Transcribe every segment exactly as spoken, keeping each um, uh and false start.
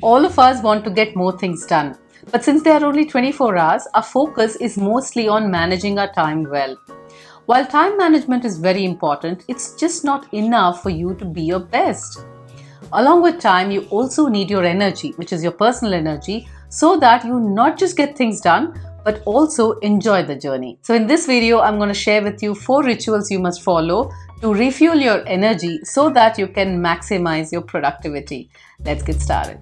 All of us want to get more things done. But since there are only twenty-four hours, our focus is mostly on managing our time well. While time management is very important, it's just not enough for you to be your best. Along with time, you also need your energy, which is your personal energy, so that you not just get things done, but also enjoy the journey. So in this video, I'm going to share with you four rituals you must follow to refuel your energy so that you can maximize your productivity. Let's get started.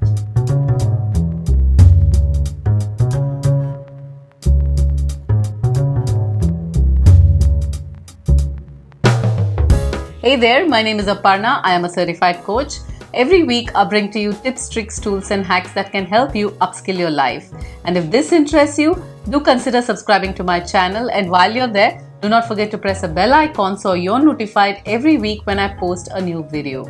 Hey there, my name is Aparna. I am a certified coach. Every week, I bring to you tips, tricks, tools and hacks that can help you upskill your life. And if this interests you, do consider subscribing to my channel. And while you're there, do not forget to press a bell icon so you're notified every week when I post a new video.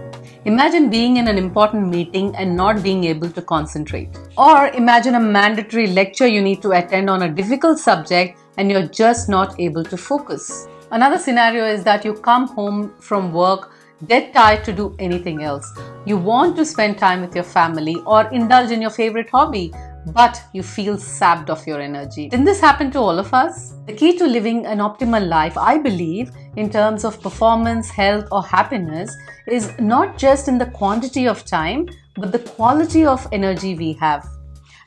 Imagine being in an important meeting and not being able to concentrate. Or imagine a mandatory lecture you need to attend on a difficult subject and you're just not able to focus. Another scenario is that you come home from work dead tired to do anything else. You want to spend time with your family or indulge in your favorite hobby, but you feel sapped of your energy. Didn't this happen to all of us? The key to living an optimal life, I believe, in terms of performance, health or happiness is not just in the quantity of time, but the quality of energy we have.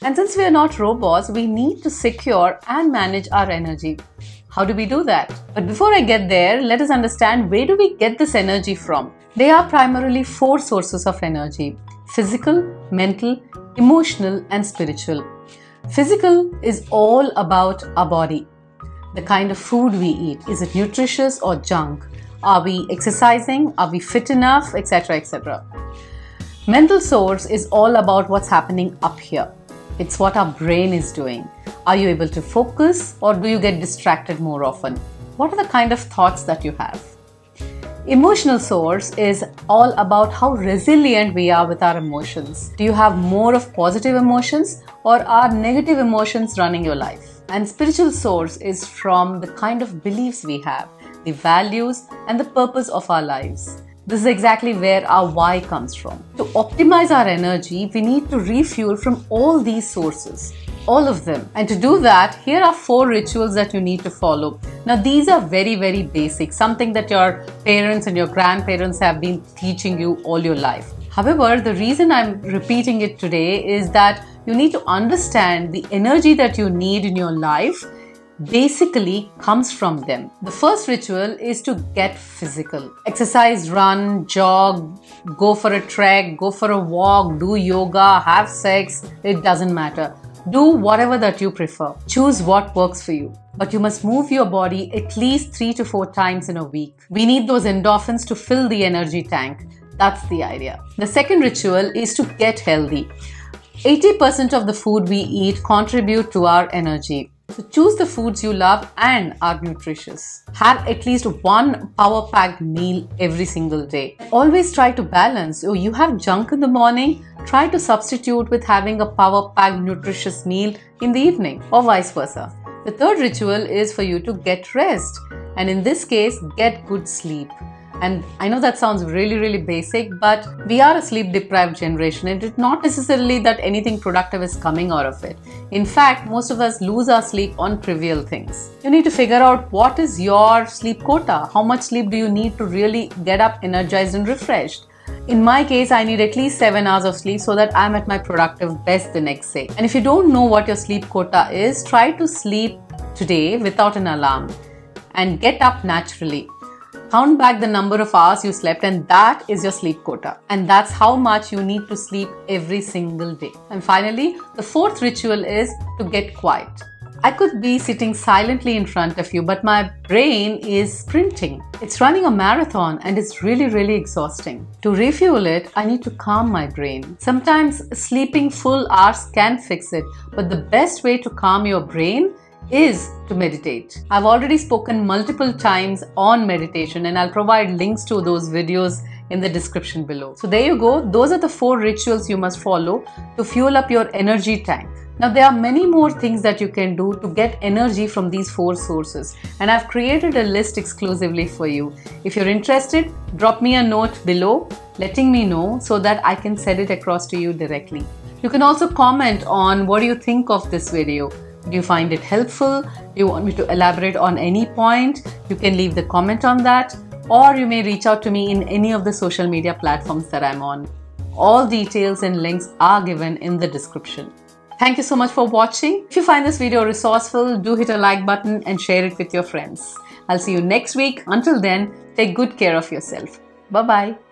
And since we are not robots, we need to secure and manage our energy. How do we do that? But before I get there, let us understand where do we get this energy from? There are primarily four sources of energy: physical, mental, emotional and spiritual. Physical is all about our body. The kind of food we eat, is it nutritious or junk? Are we exercising? Are we fit enough? Etc, et cetera. Mental source is all about what's happening up here. It's what our brain is doing. Are you able to focus or do you get distracted more often? What are the kind of thoughts that you have? Emotional source is all about how resilient we are with our emotions. Do you have more of positive emotions or are negative emotions running your life? And spiritual source is from the kind of beliefs we have, the values and the purpose of our lives. This is exactly where our why comes from. To optimize our energy, we need to refuel from all these sources, all of them. And to do that, here are four rituals that you need to follow. Now, these are very, very basic, something that your parents and your grandparents have been teaching you all your life. However, the reason I'm repeating it today is that you need to understand the energy that you need in your life basically comes from them. The first ritual is to get physical. Exercise, run, jog, go for a trek, go for a walk, do yoga, have sex, it doesn't matter. Do whatever that you prefer. Choose what works for you. But you must move your body at least three to four times in a week. We need those endorphins to fill the energy tank. That's the idea. The second ritual is to get healthy. eighty percent of the food we eat contribute to our energy. So choose the foods you love and are nutritious. Have at least one power-packed meal every single day. Always try to balance. So you have junk in the morning, try to substitute with having a power-packed nutritious meal in the evening or vice versa. The third ritual is for you to get rest, and in this case, get good sleep. And I know that sounds really, really basic, but we are a sleep-deprived generation and it's not necessarily that anything productive is coming out of it. In fact, most of us lose our sleep on trivial things. You need to figure out what is your sleep quota. How much sleep do you need to really get up energized and refreshed? In my case, I need at least seven hours of sleep so that I'm at my productive best the next day. And if you don't know what your sleep quota is, try to sleep today without an alarm and get up naturally. Count back the number of hours you slept and that is your sleep quota. And that's how much you need to sleep every single day. And finally, the fourth ritual is to get quiet. I could be sitting silently in front of you, but my brain is sprinting. It's running a marathon and it's really, really exhausting. To refuel it, I need to calm my brain. Sometimes sleeping full hours can fix it, but the best way to calm your brain is to meditate. I've already spoken multiple times on meditation and I'll provide links to those videos in the description below. So there you go. Those are the four rituals you must follow to fuel up your energy tank. Now there are many more things that you can do to get energy from these four sources, and I've created a list exclusively for you. If you're interested, drop me a note below letting me know so that I can send it across to you directly. You can also comment on what do you think of this video. Do you find it helpful? Do you want me to elaborate on any point? You can leave the comment on that, or you may reach out to me in any of the social media platforms that I'm on. All details and links are given in the description. Thank you so much for watching. If you find this video resourceful, do hit a like button and share it with your friends. I'll see you next week. Until then, take good care of yourself. Bye-bye.